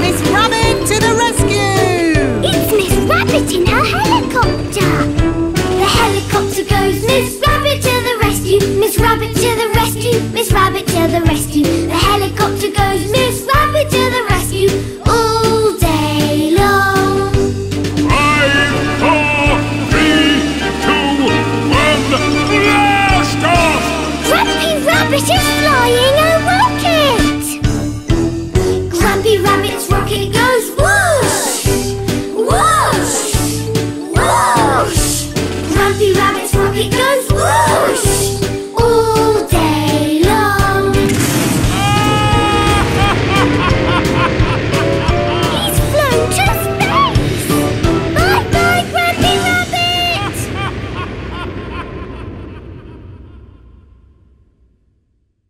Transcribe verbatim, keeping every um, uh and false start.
Miss Rabbit to the rescue! It's Miss Rabbit in her helicopter! The helicopter goes, Miss Rabbit to the rescue! Miss Rabbit to the rescue! Miss Rabbit to the rescue! The helicopter goes, Miss Rabbit to the rescue!